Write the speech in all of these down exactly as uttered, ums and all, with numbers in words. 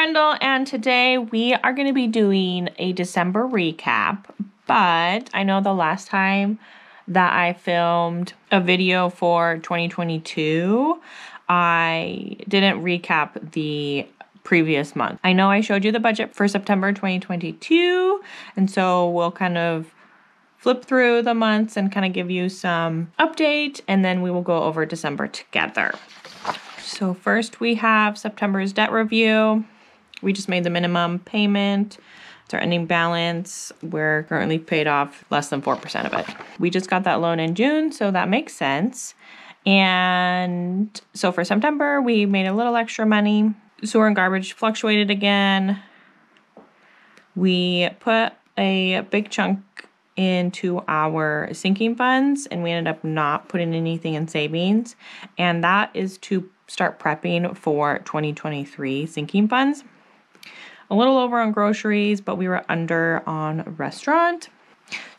Brendel, and today we are going to be doing a December recap, but I know the last time that I filmed a video for twenty twenty-two, I didn't recap the previous month. I know I showed you the budget for September twenty twenty-two, and so we'll kind of flip through the months and kind of give you some update, and then we will go over December together. So first we have September's debt review. We just made the minimum payment. It's our ending balance. We're currently paid off less than four percent of it. We just got that loan in June, so that makes sense. And so for September, we made a little extra money. Sewer and garbage fluctuated again. We put a big chunk into our sinking funds, and we ended up not putting anything in savings, and that is to start prepping for twenty twenty-three sinking funds. A little over on groceries, but we were under on restaurant.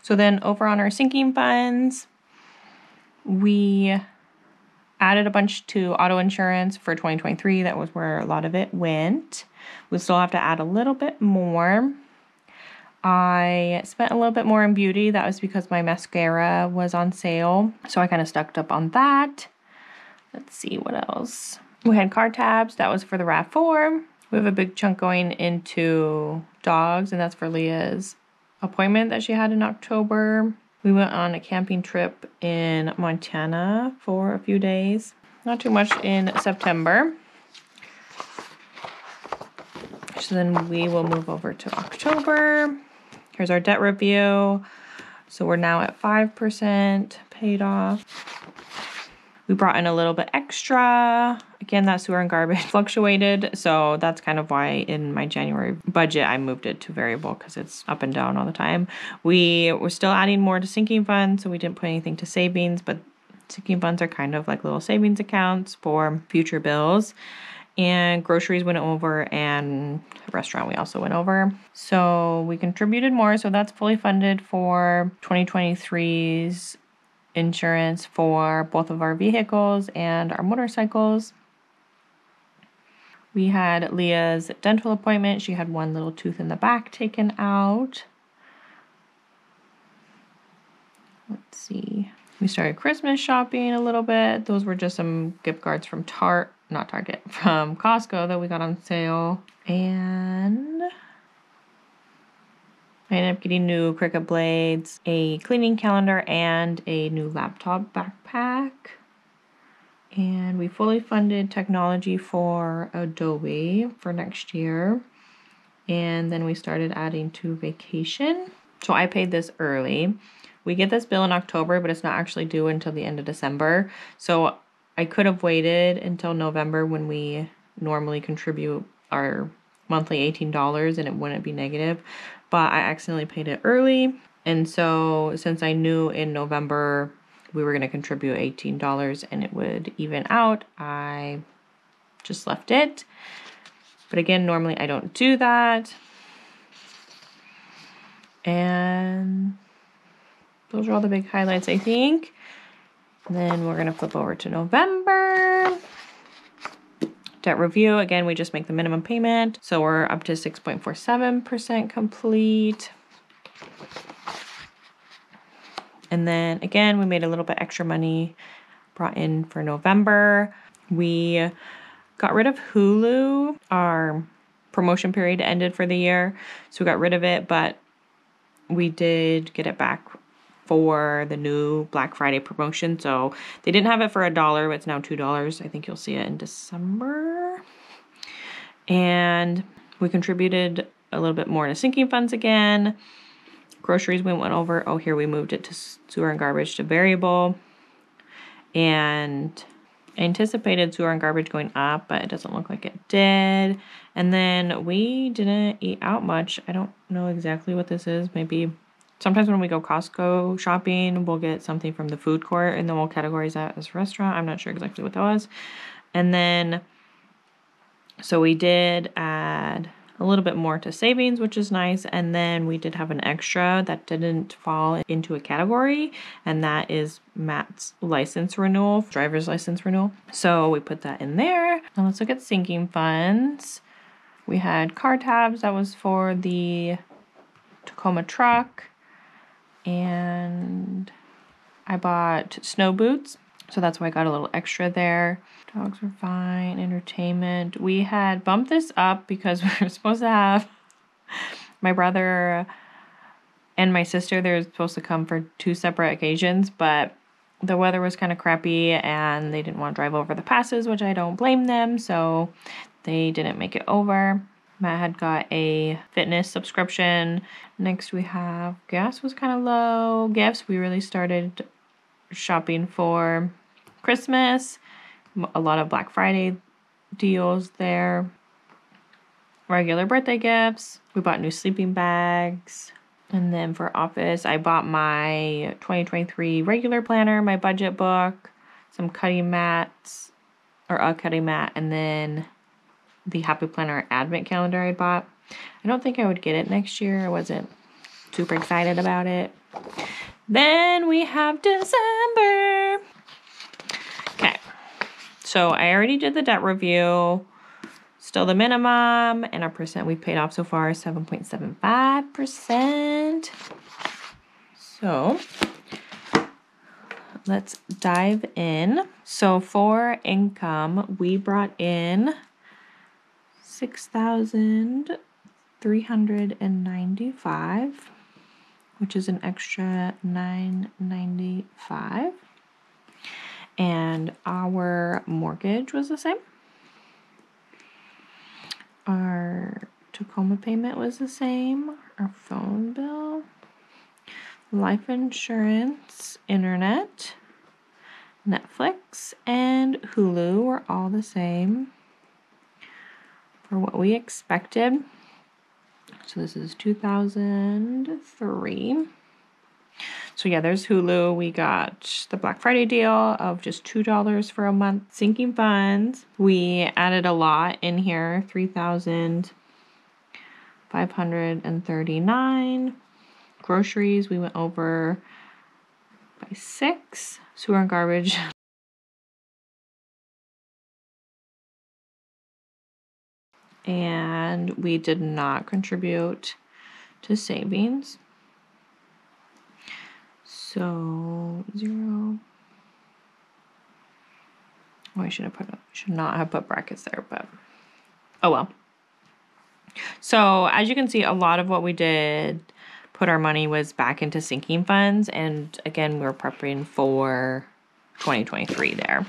So then over on our sinking funds, we added a bunch to auto insurance for twenty twenty-three. That was where a lot of it went. We still have to add a little bit more. I spent a little bit more in beauty. That was because my mascara was on sale, so I kind of stuck up on that. Let's see what else. We had car tabs. That was for the RAV four. We have a big chunk going into dogs, and that's for Leah's appointment that she had in October. We went on a camping trip in Montana for a few days. Not too much in September. So then we will move over to October. Here's our debt review. So we're now at five percent paid off. We brought in a little bit extra. Again, that sewer and garbage fluctuated. So that's kind of why in my January budget, I moved it to variable because it's up and down all the time. We were still adding more to sinking funds, so we didn't put anything to savings, but sinking funds are kind of like little savings accounts for future bills. And groceries went over, and restaurant we also went over. So we contributed more. So that's fully funded for twenty twenty-three's insurance for both of our vehicles and our motorcycles. We had Leah's dental appointment. She had one little tooth in the back taken out. Let's see. We started Christmas shopping a little bit. Those were just some gift cards from Tarte, not Target, from Costco that we got on sale. And I ended up getting new Cricut blades, a cleaning calendar, and a new laptop backpack. And we fully funded technology for Adobe for next year. And then we started adding to vacation. So I paid this early. We get this bill in October, but it's not actually due until the end of December. So I could have waited until November when we normally contribute our monthly eighteen dollars and it wouldn't be negative, but I accidentally paid it early. And so since I knew in November we were going to contribute eighteen dollars and it would even out, I just left it. But again, normally I don't do that. And those are all the big highlights, I think. And then we're going to flip over to November. Debt review, again, we just make the minimum payment. So we're up to six point four seven percent complete. And then again, we made a little bit extra money brought in for November. We got rid of Hulu. Our promotion period ended for the year, so we got rid of it, but we did get it back for the new Black Friday promotion. So they didn't have it for a dollar, but it's now two dollars. I think you'll see it in December. And we contributed a little bit more to sinking funds again. Groceries we went over. Oh, here we moved it to sewer and garbage to variable. And anticipated sewer and garbage going up, but it doesn't look like it did. And then we didn't eat out much. I don't know exactly what this is. Maybe sometimes when we go Costco shopping, we'll get something from the food court and then we'll categorize that as restaurant. I'm not sure exactly what that was. And then, so we did add a little bit more to savings, which is nice. And then we did have an extra that didn't fall into a category, and that is Matt's license renewal, driver's license renewal. So we put that in there. Now let's look at sinking funds. We had car tabs, that was for the Tacoma truck, and I bought snow boots, so that's why I got a little extra there. Dogs are fine, entertainment. We had bumped this up because we were supposed to have my brother and my sister, they were supposed to come for two separate occasions, but the weather was kind of crappy and they didn't want to drive over the passes, which I don't blame them, so they didn't make it over. Matt had got a fitness subscription. Next we have gas was kind of low. Gifts, we really started shopping for Christmas. A lot of Black Friday deals there. Regular birthday gifts. We bought new sleeping bags. And then for office, I bought my twenty twenty-three regular planner, my budget book, some cutting mats, or a cutting mat, and then the Happy Planner advent calendar I bought. I don't think I would get it next year. I wasn't super excited about it. Then we have December. Okay, so I already did the debt review. Still the minimum, and our percent we paid off so far is seven point seven five percent. So let's dive in. So for income, we brought in six thousand three hundred ninety-five dollars, which is an extra nine ninety-five. And our mortgage was the same. Our Tacoma payment was the same. Our phone bill, life insurance, internet, Netflix, and Hulu were all the same for what we expected. So this is two thousand three. So yeah, there's Hulu. We got the Black Friday deal of just two dollars for a month. Sinking funds. We added a lot in here, three thousand five hundred thirty-nine. Groceries, we went over by six. Sewer and garbage. And we did not contribute to savings. So zero. Oh, I should have put up, should not have put brackets there, but oh well. So as you can see, a lot of what we did put our money was back into sinking funds, and again we were prepping for twenty twenty-three there.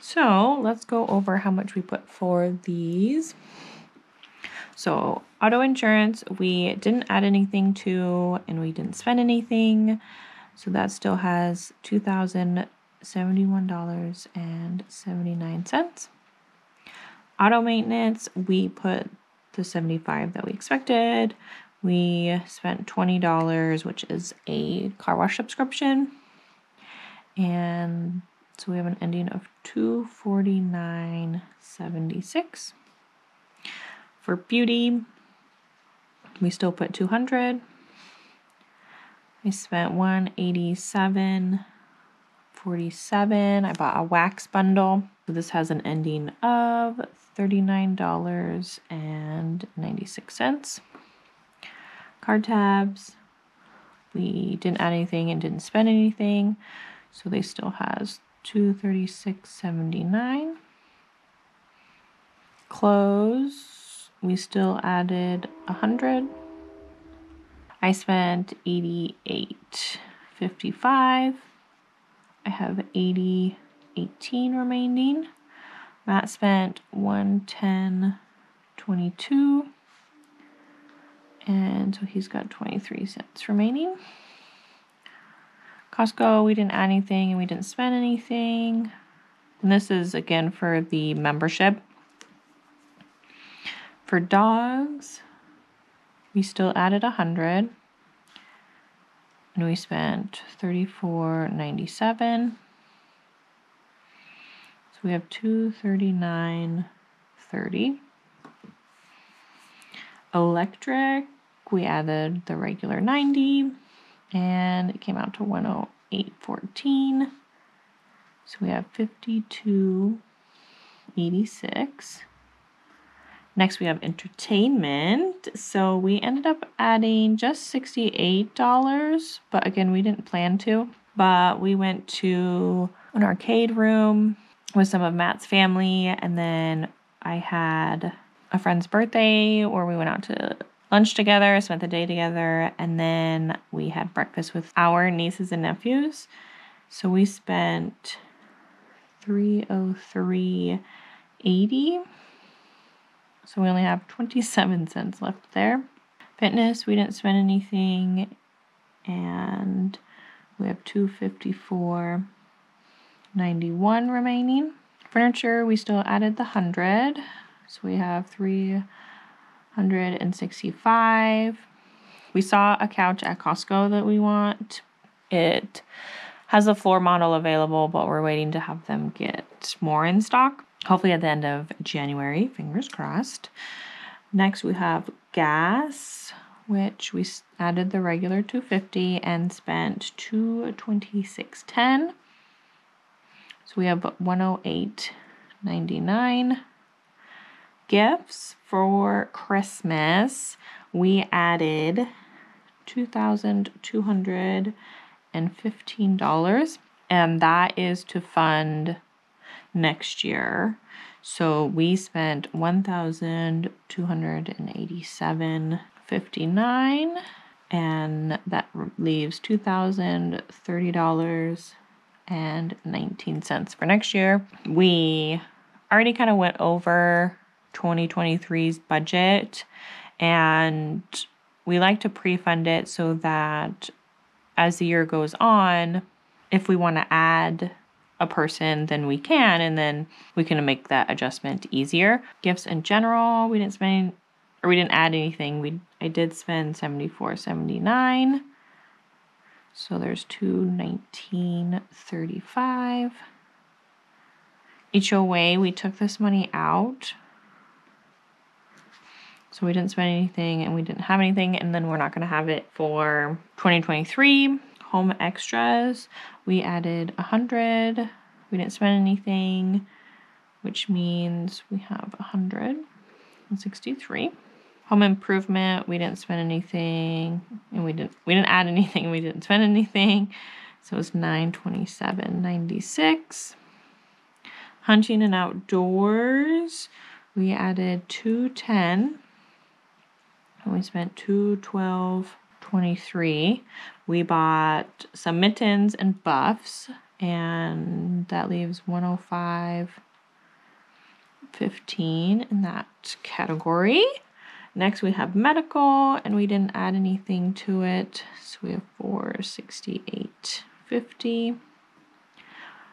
So let's go over how much we put for these. So auto insurance, we didn't add anything to, and we didn't spend anything. So that still has two thousand seventy-one dollars and seventy-nine cents. Auto maintenance, we put the seventy-five dollars that we expected. We spent twenty dollars, which is a car wash subscription. And so we have an ending of two forty-nine seventy-six. For beauty, we still put two hundred. I spent one eighty-seven forty-seven. I bought a wax bundle. So this has an ending of thirty-nine ninety-six. Card tabs, we didn't add anything and didn't spend anything, so they still has two thirty-six seventy-nine. Clothes, we still added one hundred. I spent eighty-eight fifty-five. I have eighty eighteen remaining. Matt spent one ten twenty-two. And so he's got twenty-three cents remaining. Costco, we didn't add anything and we didn't spend anything. And this is again for the membership. For dogs, we still added one hundred, and we spent thirty-four ninety-seven. So we have two thirty-nine thirty. Electric, we added the regular ninety, and it came out to one oh eight fourteen. So we have fifty-two eighty-six. Next, we have entertainment. So we ended up adding just sixty-eight dollars, but again, we didn't plan to. But we went to an arcade room with some of Matt's family, and then I had a friend's birthday, or we went out to lunch together, spent the day together, and then we had breakfast with our nieces and nephews. So we spent three oh three eighty. So we only have twenty-seven cents left there. Fitness, we didn't spend anything, and we have two fifty-four ninety-one remaining. Furniture, we still added the hundred, so we have three hundred sixty-five. We saw a couch at Costco that we want. It has a floor model available, but we're waiting to have them get more in stock. Hopefully at the end of January, fingers crossed. Next we have gas, which we added the regular two fifty and spent two twenty-six ten. So we have one oh eight ninety-nine. Gifts for Christmas, we added two thousand two hundred fifteen dollars, and that is to fund next year. So we spent one thousand two hundred eighty-seven fifty-nine, and that leaves two thousand thirty dollars and nineteen cents for next year. We already kind of went over twenty twenty-three's budget, and we like to pre-fund it so that as the year goes on, if we want to add a person, then we can, and then we can make that adjustment easier. Gifts in general, we didn't spend, or we didn't add anything. We I did spend seventy-four seventy-nine. So there's two nineteen thirty-five. H O A, we took this money out. So we didn't spend anything, and we didn't have anything, and then we're not going to have it for twenty twenty-three. Home extras, we added one hundred. We didn't spend anything, which means we have one hundred sixty-three. Home improvement, we didn't spend anything, and we didn't we didn't add anything, and we didn't spend anything. So it's nine twenty-seven ninety-six. Hunting and outdoors, we added two ten, and we spent two twelve twenty-three. We bought some mittens and buffs, and that leaves one oh five fifteen in that category. Next we have medical, and we didn't add anything to it, so we have four sixty-eight fifty.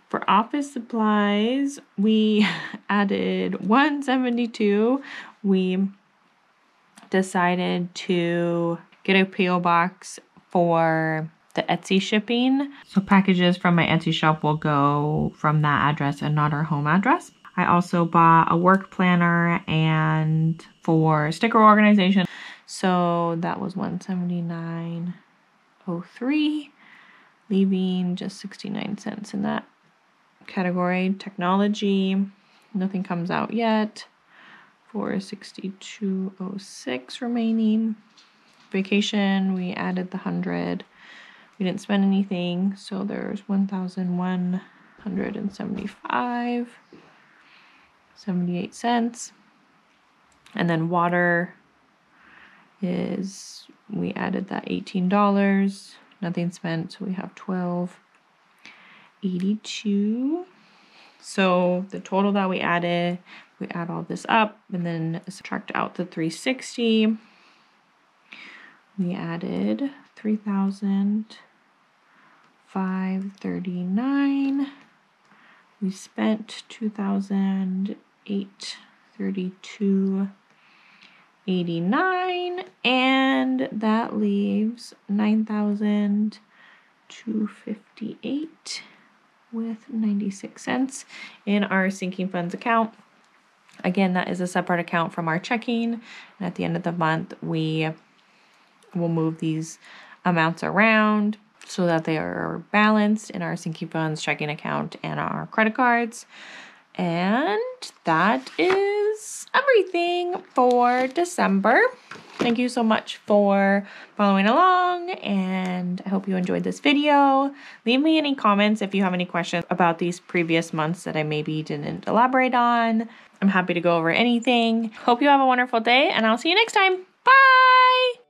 For office supplies, we added one seventy-two. We decided to get a P O box for the Etsy shipping, so packages from my Etsy shop will go from that address and not our home address. I also bought a work planner and for sticker organization. So that was one seventy-nine oh three, leaving just sixty-nine cents in that category. Technology, nothing comes out yet, for sixty-two oh six remaining. Vacation, we added the hundred. We didn't spend anything, so there's one thousand one hundred seventy-five. seventy-eight cents. And then water is, we added that eighteen dollars, nothing spent, so we have twelve eighty-two. So the total that we added, we add all this up and then subtract out the three sixty. We added three thousand five thirty-nine. We spent two thousand eight thirty-two eighty-nine, and that leaves nine thousand two fifty-eight with ninety-six cents in our sinking funds account. Again, that is a separate account from our checking, and at the end of the month we will move these amounts around so that they are balanced in our sinking funds, checking account, and our credit cards. And that is is everything for December. Thank you so much for following along, and I hope you enjoyed this video. Leave me any comments if you have any questions about these previous months that I maybe didn't elaborate on. I'm happy to go over anything. Hope you have a wonderful day, and I'll see you next time. Bye!